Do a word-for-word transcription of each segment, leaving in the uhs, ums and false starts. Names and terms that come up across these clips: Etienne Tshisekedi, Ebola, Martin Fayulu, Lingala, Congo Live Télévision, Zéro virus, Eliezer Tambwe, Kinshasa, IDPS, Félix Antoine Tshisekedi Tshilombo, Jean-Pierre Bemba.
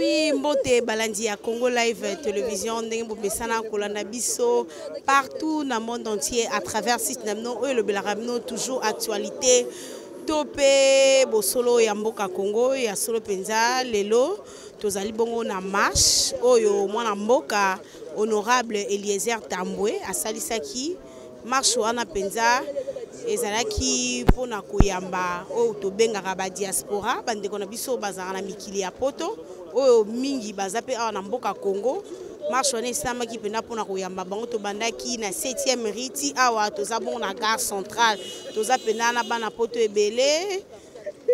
Oui, mbote balandi à Congo Live Télévision, ndenge bobesana kolanda biso partout dans le monde entier à travers site namno oyo lobela ramno toujours actualité topé bosolo ya mboka Congo ya solo penza lelo tozali bongo na marche oyo mwana mboka honorable Eliezer Tambwe asalisaki marche wana penza ezalaki pona koyamba oyo tobengaka ba diaspora bandeko na biso bazala na mikili ya poto oyo mingi baza pe awa na mboka Congo marche wana esamaki pena pona koyamba bango tobandaki na septième riti awa toza bon na gare centrale toza pena na bana poto ebele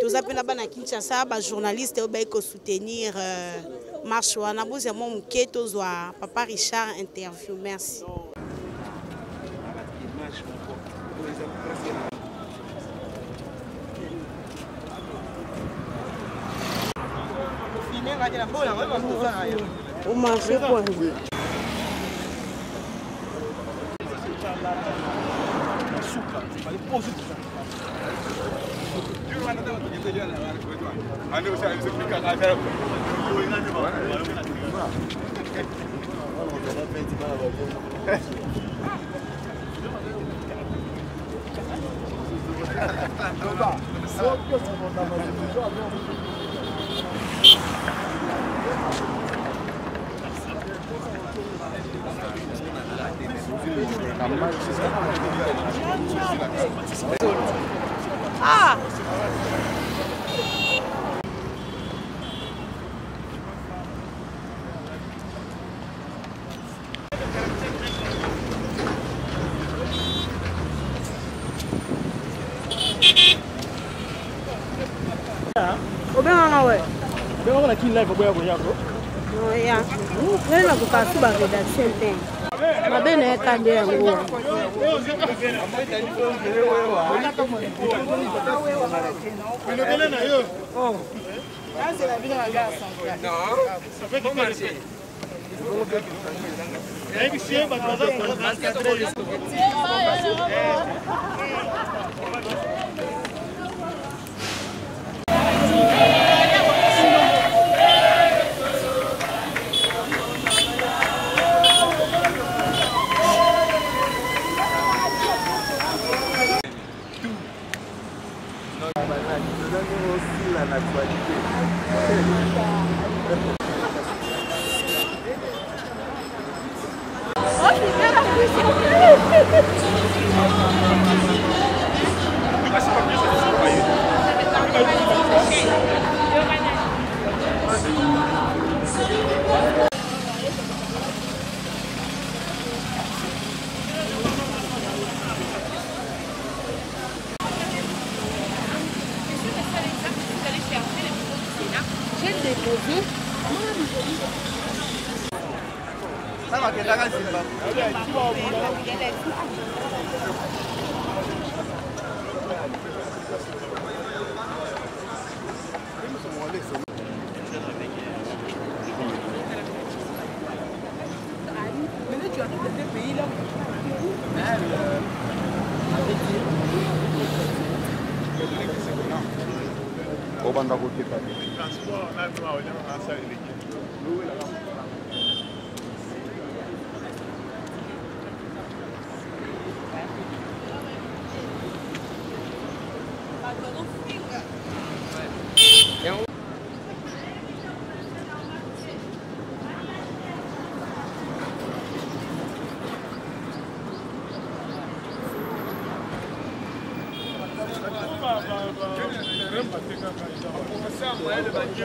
toza pena bana Kinshasa ba journaliste oyo baiko soutenir marche wana bozamo muke tozwa papa Richard interview. Merci. On m'a fait quoi? Ah! Je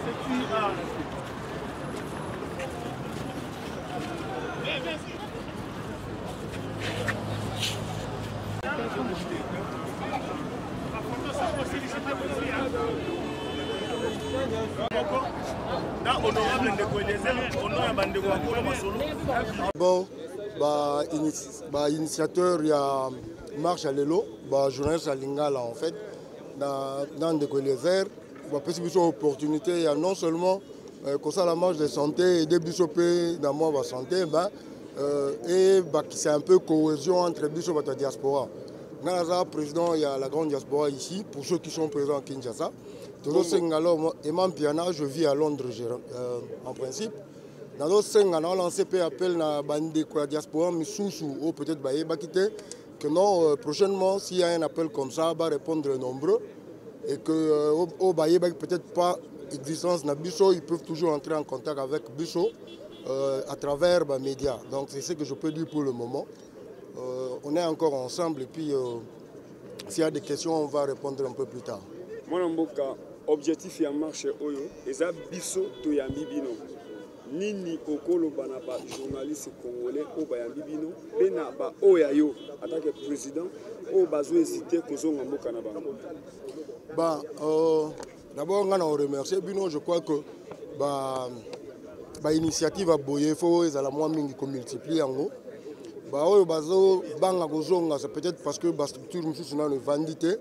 bon, bah, bah, initiateur ya marche à l'élo, bah, journaliste à Lingala en fait, dans, dans des collèges verts, bah, possibilité opportunité, ya non seulement euh, comme ça la marche de santé, et des bishops dans moi bah, santé, bah, euh, et bah, c'est un peu cohésion entre bishops et la diaspora. Dans le président, il y a la grande diaspora ici, pour ceux qui sont présents à Kinshasa. Toujours Sengalo et Mampiana, je vis à Londres euh, en principe. Dans le Sengalo, on a lancé un appel à la diaspora, mais sous-sous, ou peut-être Bayeba quitter, que non, prochainement, s'il y a un appel comme ça, on va répondre nombreux. Et que au Bayeba, peut-être pas existence dans Bissot, ils peuvent toujours entrer en contact avec Bissot euh, à travers les médias. Donc c'est ce que je peux dire pour le moment. Euh, on est encore ensemble et puis euh, s'il y a des questions, on va répondre un peu plus tard. Mon amboka, objectif ya marche oyo, eza biso to yambi bino. Nini okolo bana ba journaliste congolais o ba yambi bino, bena ba oya yo atake président o bazo hésiter kozonga mboka na bango. Ba euh, d'abord on a remercié bino, je crois que ba ba initiative a boye fo ezala mwa mingi ko multiplier ngo. Bah oui, bazo banga kozonga, c'est peut-être parce que la structure nous sommes dans une vanité.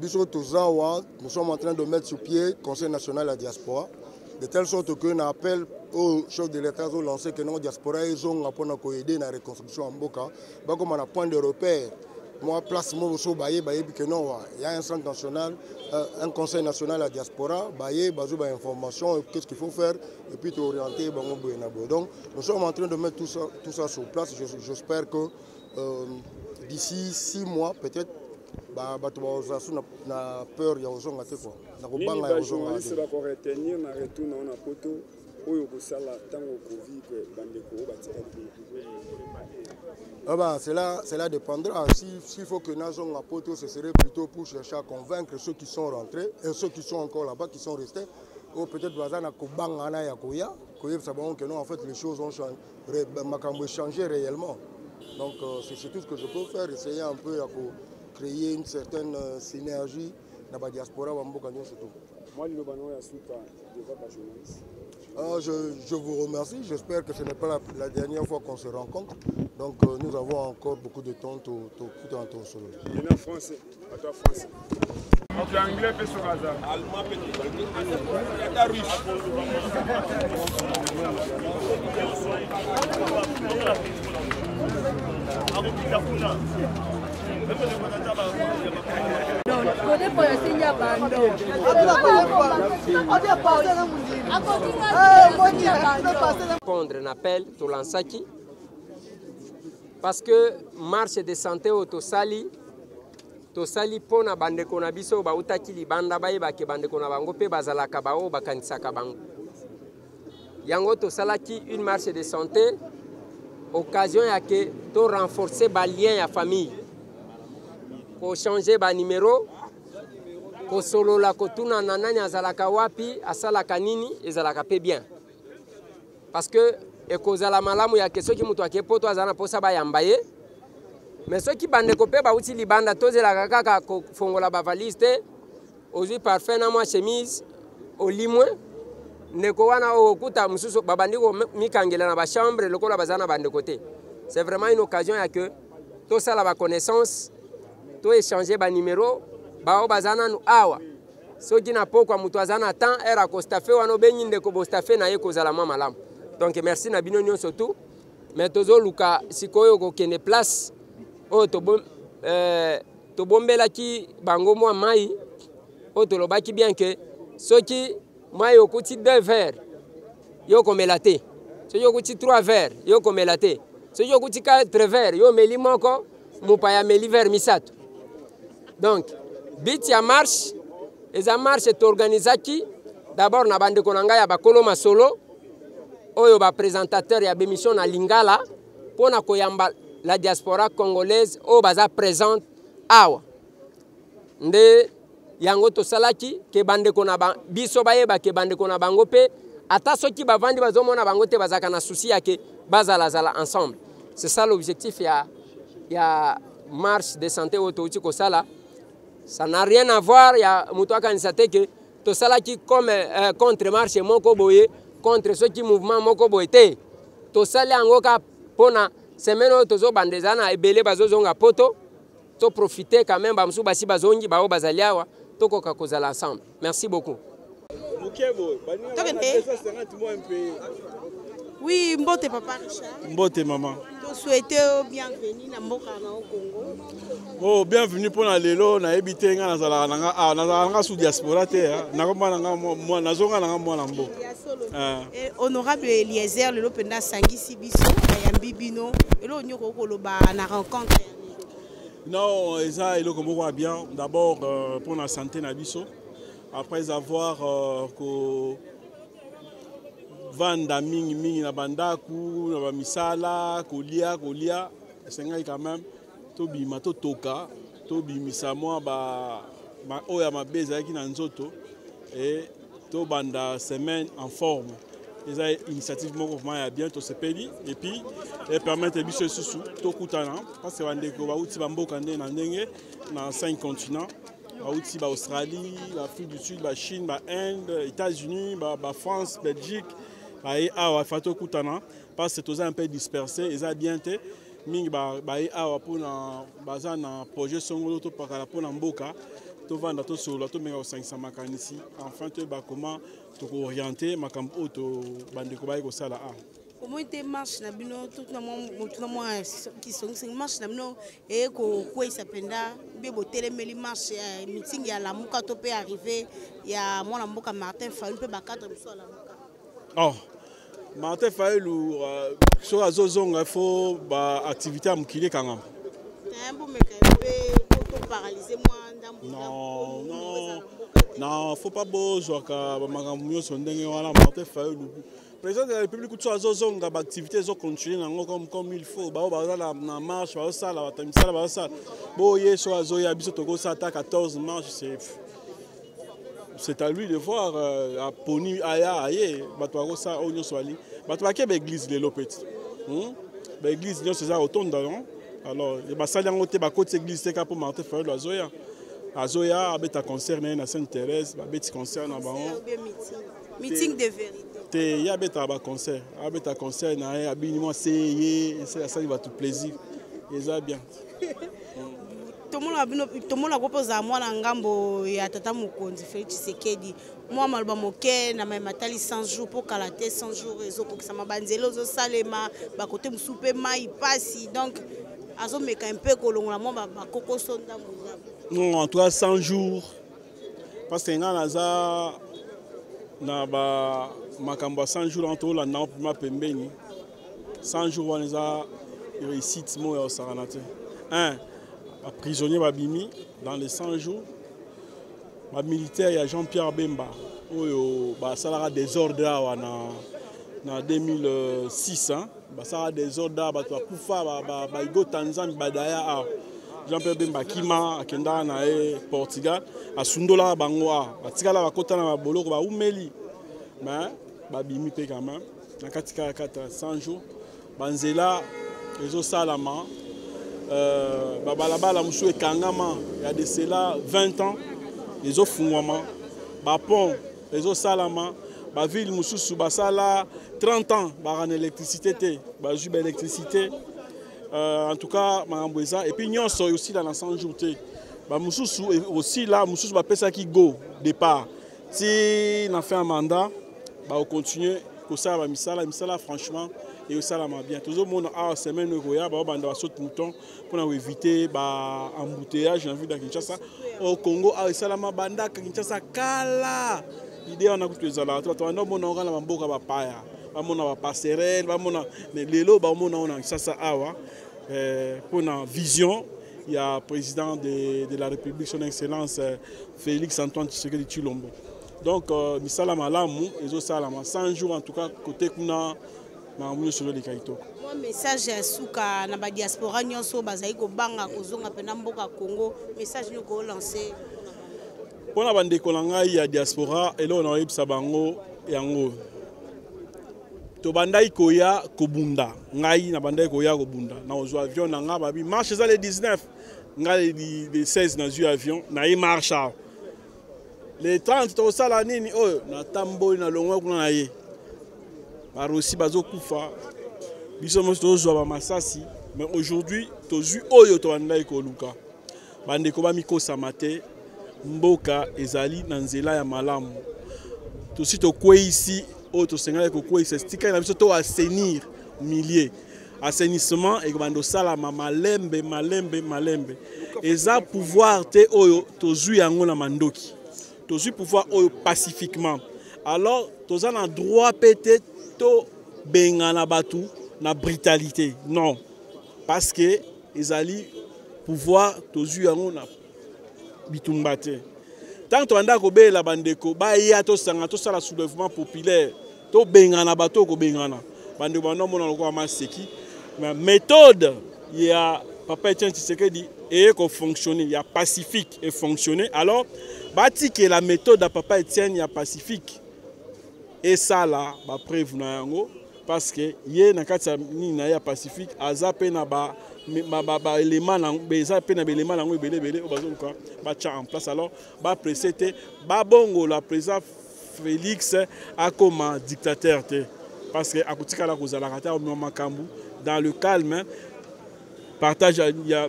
Nous sommes en train de mettre sur pied le Conseil national de la diaspora, de telle sorte que nous appelons au chef de l'État de lancer que la diaspora est en train de aider dans la reconstruction en Boka. Comme on a point de repère, moi, place moi aussi, il y a un centre national, un Conseil national de la diaspora, il y a des informations, qu'est-ce qu'il faut faire, et puis t'orienter. Donc, nous sommes en train de mettre tout ça, tout ça sur place. J'espère que euh, d'ici six mois, peut-être, bah bah tu na peur ya ozonga te quoi na ko banga ya ozonga ni ba ko retenir na retourna na poto oyo ko sala tango covid bande ko ba tsaka ah bah cela cela dépendra si s'il faut que na zonga poto ce serait plutôt pour chercher à convaincre ceux qui sont rentrés et ceux qui sont encore là-bas qui sont restés ou peut-être bazana ko banga na ya koya koyeb sabon que non en fait les choses ont changé makambo changé réellement donc c'est tout ce que je peux faire essayer un peu à ko créer une certaine synergie dans la diaspora, c'est tout. Moi, je, je vous remercie. J'espère que ce n'est pas la, la dernière fois qu'on se rencontre. Donc, euh, nous avons encore beaucoup de temps pour en tour solo. En français, à toi français. Tu es anglais, tu es sur hasard. Allemand, tu es non, répondre un appel tout l'ansaki parce que marche de santé au Tosali, Tosali pona bande konabiso ba utaki libanda baiba ke bande konabango pe bazala kabao bakanisa kabango. Yango tosalaki une marche de santé occasion ya ke to renforcer ba lien ya famille. Pour changer le numéro, pour solo la kotuna nanani azalaka wapi, asalaka nini, ezalaka pe bien. Parce que ekozala malamu ya ke soki mutu ake poto azana posa ba yambaye. Mais soki bande kope ba uti libanda toze la kaka fongola ba valise te, ozi parfait na mwa chemise au limwe, neko wana okuta mususu ba bandiko mikangela na ba chambre lokola bazana bande kote. C'est vraiment une occasion ya que to sala ba connaissance to échanger ba numéro ba obazana nu awa so dina poko mutwazana tan era ko staffé wano benyinde ko bo staffé na yeko zala mama lam donc merci na binonyo surtout mais tozo luka sikoyo ko kene place o to bom euh to bombela ki bango mo mai o to lobaki bien que soki mai okuti deux verres yo ko melate so yo okuti trois verres yo ko melate so yo okuti quatre verres yo meli moko mupaya meli verres misato. Donc, bitia marche, et ça marche est organisé qui d'abord na bande konanga ya bakolo masolo, oyo ba présentateur ya bémission na Lingala, pona koyamba la diaspora congolaise o baza présente awa. Nde yango to salaki ke bande konaba biso bayeba ke bande konaba ngope, ata soki bavandi bazomona bangote bazaka na souci ya ke bazala zala ensemble. C'est ça l'objectif ya ya marche de santé autouti ko sala. Ça n'a rien à voir, il y a des gens qui sont comme contre-marche, contre ceux qui mouvement, contre ceux qui mouvement, contre ceux qui mouvement, contre semaine où tozo bandezana ebele bazozonga poto to profiter quand même bamsu basi bazongi bao bazaliawa to koka kozala ensemble. Merci beaucoup. Oui, mbote papa Richard. Mbote maman. Vous souhaitez bienvenue na mboka na Congo. Oh, bienvenue pour na lelo na ebité nga na zala na na nga sous diaspora te na komba nga moi na zonga nga moi na mbo. Et honorable Eliezer lelo penda sangisi biso ayambi bino lelo nyoko koloba na rencontre. Non, ça elo ko moko bien d'abord pour la santé na biso après avoir ko vanda mingi mingi na bandaku na misala kolia kolia sengai quand même to bima to toka to bimisa moi ba o ya mabeza ki na nzoto et to banda semaine en forme les initiatives mon mouvement ya bien to se peli et puis et permettre biso susu to kutana parce que bandeko ba uti ba mboka ndenge na ndenge na cinq continents Aouti, Australie, l'Afrique du Sud, la Chine, l'Inde, les États-Unis, la France, la Belgique, la Fato Koutana, parce que c'est un peu dispersé, ils ont bien été. Ils ont pour un projet songolo pour la Mboka, pour vendre tout sur la cinq cents macan ici. Enfin, comment orienter ma campo au bande Kobaye au Sala A. Comment tu marches dans tout le monde qui sont marches dans et quoi ils s'appellent là, bien beauté les marches, meeting y a la mouka topé arrivé, y a mon amour Martin Fayulu peut battre le sol. Oh, Martin Fayulu sur la zone il faut bah activité à m'quitter quand même. Un peu mais pour paralyser moi. Non non non, faut pas beau jouer car ma campagne sont dingues voilà Martin Fayulu. Le président de la République, toutes les activités sont continuées comme il faut. La marche, la salle, la salle, la salle. quatorze marches, c'est à lui de voir. La Pony, Aya, Aya, Batwarosa, Oyo Swali. Batwake, l'église de Lopet. L'église de César Autonde. Alors, la salle de la côte, l'église de Capo Martin Fayulu, la Zoya. La Zoya, la concert, la Sainte-Thérèse, la concert, la Baron. Meeting de vérité. Il y a un concert, il y a un concert, il y a un habillement, ça va tout plaisir. Et ça bien. Tout le monde a proposé à moi d'angambo et à Tata Mokondi, Félix Tshisekedi. Moi, malba moké, na même atali cent jours pour calater cent jours réseau pour que ça m'abandelo zo salema, ba côté m'souper ma il passe donc azo meka un peu kolongola mo ba koko sonda mo. Non, en toi cent jours parce que nga naza na ba Makamba cent jours en tout, la Nampuma Pembeni. cent jours, on les a réussi à Saranate. Un, un prisonnier Babimi, dans les cent jours, un militaire, il y a Jean-Pierre Bemba. Ça a des ordres en deux mille six. Ça a des ordres pour Koufa, Baïgo, Tanzanie, Badaya. Jean-Pierre Bemba Kima, à Kenda, à Portugal, à Sundola, à Bangoa, à Tigala, à Kotana, à Boloko, à Oumeli. Mais Babimi paye quand même. Dans cent jours, Banzela, les autres salama, Babalaba, la moussou et Kangama, il y a de cela vingt ans, les autres Fungwama, Bapon, les autres salama, Baville moussou Subasala, trente ans, Baran électricité, Bajube électricité. En tout cas, Marambouza, et puis Nyon sont aussi dans la cent jours. Moussou aussi là, Moussou Bapesa qui go, départ. Si on a fait un mandat, on continue comme ça, comme ça, comme ça, franchement, et ça va bien. Tout le monde a une semaine de royaume, on a sauté mouton pour éviter l'embouteillage, j'ai envie de Kinshasa. Au Congo, on a un banda Kinshasa, Kala. L'idée, on a tous les alarmes. On a un bon organe, on a un bon organe, on a un passerelle, on a les lots, on a Kinshasa. Pour une vision, il y a le président de la République, son Excellence, Félix Antoine Tshisekedi Tshilombo. Donc, Missalama Lamou, et Zosalama, cent jours en tout cas, côté Kuna, Mamouni Solo de Kaito. Mon message est Souka, Naba Diaspora, Nyonso, Bazaïko, Banga, Kozonga, Penamboka, Congo, message nous qu'on lance. Pour la bande Kolanga, il y a Diaspora, et là on a Sabango et Ango. Tobanda Koya, Kobunda, Ngai, Nabanda Koya, Kobunda, Naozo avion, Nanga, Babi, marche ça les dix-neuf, Nga les seize, Nazu avion, Naï marche. Les trente, tout ça, la nini, oh, na tambo, na longo, na ye. Barosi, bazo, koufa. mais aujourd'hui, tozu oyo toanda ekoluka. Bandeko ba mikosa mate mboka ezali na nzela ya malamu. Tosi tokwe ici auto sengala ko kwe stika na biso to assainir milliers. Assainissement et bando sala malembe malembe malembe. Eza pouvoir te oyo tozu yango na mandoki. Tozu pouvoir oyo pacifiquement. Alors tozana droit peut-être to bengana batu na brutalité. Non. Parce que ils allaient pouvoir tous yango na bitumbate. Tant que anda ko be la bandeko ba ya to sanga to sala soulèvement populaire to bengana bato ko bengana bande bana mona lokwa maseki mais méthode ya papa Etienne Tshisekedi et ko fonctionner ya pacifique et fonctionner alors bati que la méthode à papa Etienne ya pacifique et ça là ba prévenir yango. Parce que hier dans quatre ni na Pacifique azape na ba ba ba élément na azape na élément na belé belé obazoka ba tcha en place alors ba précété ba bongo la président Félix a comme dictateur parce que akotika la kozala kata au makambu dans le calme partage il y a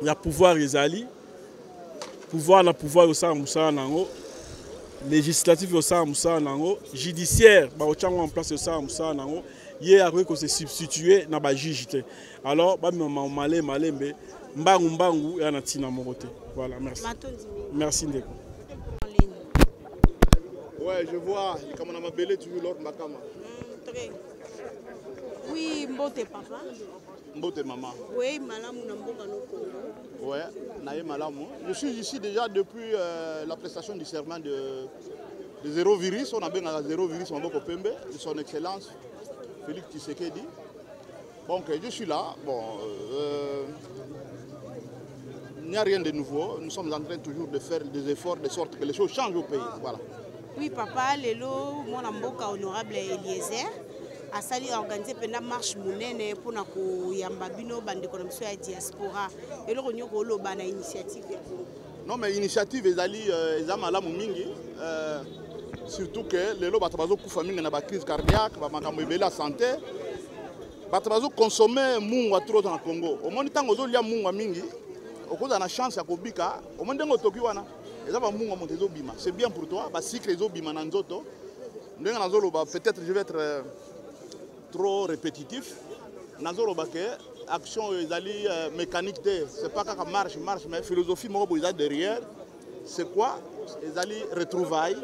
il y a pouvoir ezali pouvoir la pouvoir au sa musa nango législatif au sein Moussa Nango, judiciaire, bah en place au sein Moussa Nango, hier après qu'on s'est substitué na ba juge. Alors bah maman malé malé mais mbangu mbangu ya na tina morote. Voilà, merci. Merci Ndeko. Ouais, je vois comme on a m'appelé toujours l'autre makama. Très. Oui, mbote papa. Mbote maman. Oui, malamu na mboka no Congo. Ouais, je suis ici déjà depuis euh, la prestation du serment de, de Zéro virus. On a bien à Zéro virus en Bokopembe, de son excellence Félix Tshisekedi. Donc je suis là. Bon, euh, il n'y a rien de nouveau. Nous sommes en train toujours de faire des efforts de sorte que les choses changent au pays. Voilà. Oui, papa, Lelo, mon amboka honorable Eliezer. A sali organisé pendant marche monene pour na ko yambabino bande konomso ya diaspora et le rogno ko loba na initiative. Non mais initiative ezali ezamalamu mingi euh surtout que lelo batabazo ku famine na ba crise cardiaque ba makambo ebele la santé batabazo consommer mungwa trop dans le Congo au monde tango zo lia mungwa mingi okoza na chance ya kobika au monde ngo toki wana ezaba mungwa montezo bima c'est bien pour toi ba cycle ezo bima na nzoto ndenga na zolo ba peut-être je vais être trop répétitif. Nazoro Baké, action mécanique, c'est pas quand marche, marche, mais philosophie mobile derrière, c'est quoi? Ils allaient retrouvailles,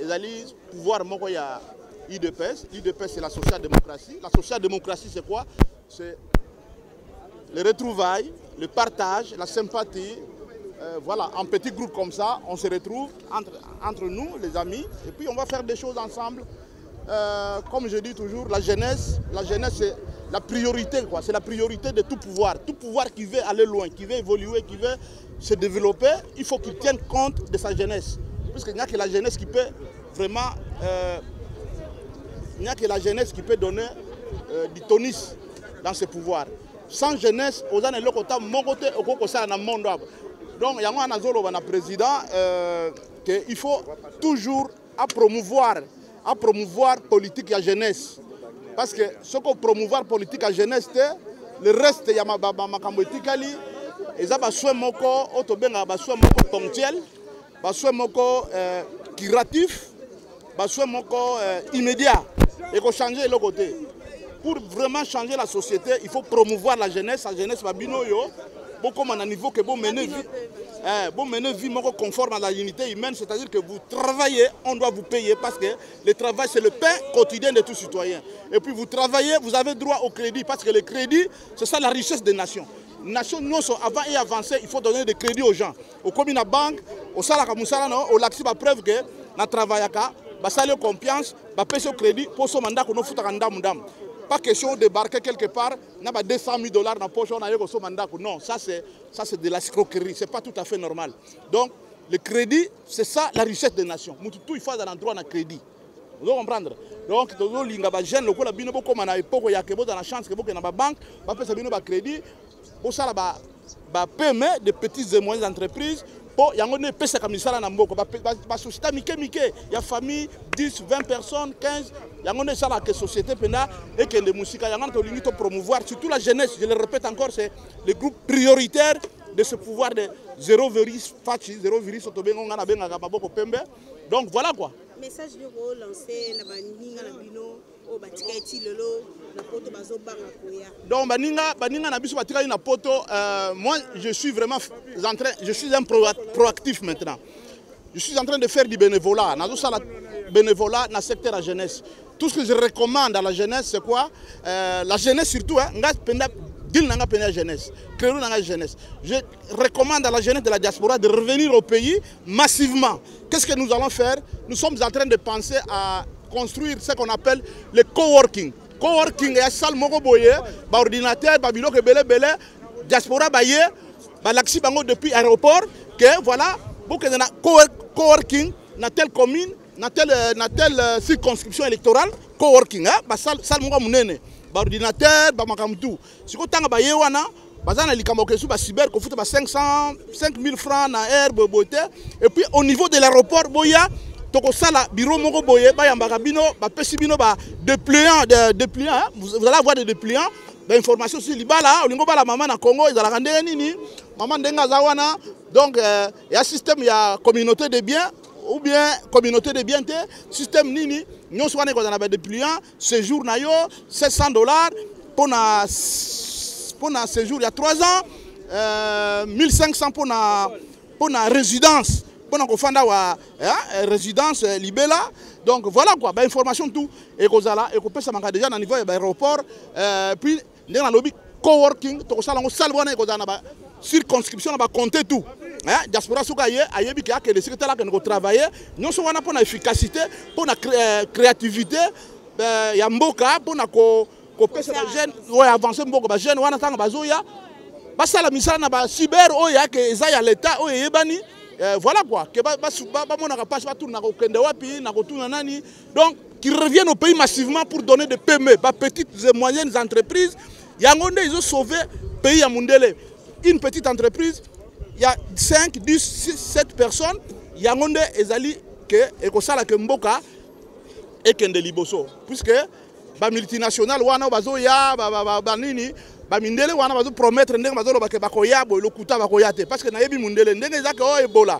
ils allaient pouvoir mokoyer I D P S. I D P S c'est la social-démocratie. La social-démocratie c'est quoi? C'est les retrouvailles, le partage, la sympathie. Euh, voilà, en petit groupe comme ça, on se retrouve entre, entre nous, les amis, et puis on va faire des choses ensemble. Euh, comme je dis toujours, la jeunesse, la jeunesse c'est la priorité, quoi. C'est la priorité de tout pouvoir. Tout pouvoir qui veut aller loin, qui veut évoluer, qui veut se développer, il faut qu'il tienne compte de sa jeunesse. Parce qu'il n'y a que la jeunesse qui peut vraiment, euh, il n'y a que la jeunesse qui peut donner euh, du tonus dans ses pouvoirs. Sans jeunesse, aux années locales, mon côté, au côté, ça n'a monde. Donc, il y a un président euh, qu'il faut toujours à promouvoir. À promouvoir politique à jeunesse. Parce que ce qu'on promouvoir politique à jeunesse, le reste, il y a ma politique, il y a des soins ponctuels, des soins curatifs, des soins immédiats. Et qu'on change le côté. Pour vraiment changer la société, il faut promouvoir la jeunesse. La jeunesse va bien, comme à un niveau que vous menez une vie conforme à la dignité humaine, c'est-à-dire que vous travaillez, on doit vous payer parce que le travail c'est le pain quotidien de tout citoyen. Et puis vous travaillez, vous avez droit au crédit parce que le crédit, c'est ça la richesse des nations. Les nations, nous sont avant et avancées, il faut donner des crédits aux gens. Au commune à banque, au salaire au laxi, la preuve que nous travaillons, nous avons confiance, nous avons crédit pour ce mandat que nous faisons. Pas question de débarquer quelque part, on a deux cent mille dollars dans la poche, on a eu ce mandat. Non, ça c'est de la escroquerie, c'est pas tout à fait normal. Donc, le crédit, c'est ça la richesse des nations. Tout il faut avoir un droit à un crédit. Vous allez comprendre. Donc, les gens qui ont à l'époque, il y a la chance que vous avez dans la banque, vous avez un crédit, vous avez un paiement de petites et moyennes entreprises, Bon, il y a un P C comme ça, la société Mickey Mickey, il y a famille, dix, vingt personnes, quinze, il y a un ça la société pénale et que les musiques, il y a un promouvoir, surtout la jeunesse, je le répète encore, c'est le groupe prioritaire de ce pouvoir de zéro virus, fachi, zéro virus, on a bien à Baboko Pembe. Donc voilà quoi. Message de rôle lancé, la baninga, la bino, au Batikaiti, le lot, la poto, bazo, barakoya. Donc baninga, baninga, la biso, batikaiti, la poto, moi je suis vraiment en train, je suis un proactif maintenant. Je suis en train de faire du bénévolat, dans tout ça, bénévolat, dans le secteur de la jeunesse. Tout ce que je recommande à la jeunesse, c'est quoi? Euh, la jeunesse surtout, hein, jeunesse. Je recommande à la jeunesse de la diaspora de revenir au pays massivement. Qu'est-ce que nous allons faire? Nous sommes en train de penser à construire ce qu'on appelle le coworking. Coworking, il y a salle Mokoboye, ordinateur, Babilo, Kebele, Bele, diaspora, Baye, Balaxi, Bango depuis l'aéroport, que voilà, beaucoup de coworking dans telle commune, dans telle, dans telle circonscription électorale, coworking, hein, salle Mokoboye. Ordinateur, tout. Si vous avez un cyber, vous avez cinq cents, cinq mille francs dans l'herbe. Et puis au niveau de l'aéroport, vous avez un bureau, vous avez un dépliant. Vous allez avoir des dépliants. L'information sur l'Ibala, on a la maman au Congo, ils ont rendu nini. Maman Denga Zawana. Donc, il y a un système, il y a communauté de biens. Ou bien communauté de bienté, système nini, nous sommes des clients, séjour nayo, sept cents dollars, pour un séjour il y a trois ans, euh, mille cinq cents pour une résidence, pour une résidence libella. Donc voilà quoi, bah, information tout, et qu'on a déjà dans le niveau de l'aéroport, euh, puis dans le lobby coworking, tout ça, on salvonne, qu'on a la circonscription, on va compter tout. Diaspora Soukaye, Ayebi qui a que les secrétaires qui ont travaillé, nous sommes pour l'efficacité, pour la créativité, il y a Mboka, pour la coopération jeune, pour avancer Mboka, les jeunes, on attend Bazoya, parce que la misère n'a pas cyber, il y a que les aïe l'État, il y a Ebani, voilà quoi, que on n'a pas tout, n'a aucun de wapi, n'a tout nanani, donc qui reviennent au pays massivement pour donner des P M E, pas petites et moyennes entreprises, Yangonde ils ont sauvé le pays à Mundele, une petite entreprise. Il y a cinq, dix, six, sept personnes, il y a des alliés qui sont Mboka et qui sont des Liboso. Puisque les multinationales, les Mindele, ils promettent que le Kouta va être. Parce que les Mindele, ils disent que Ebola.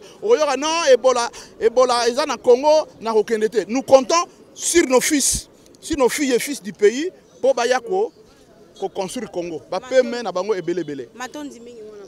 Non, Ebola, Ebola, ils sont au Congo, ils n'ont aucun été. Nous comptons sur nos fils, sur nos filles et fils du pays pour construire le Congo. Ils peuvent mettre Ebele Bele.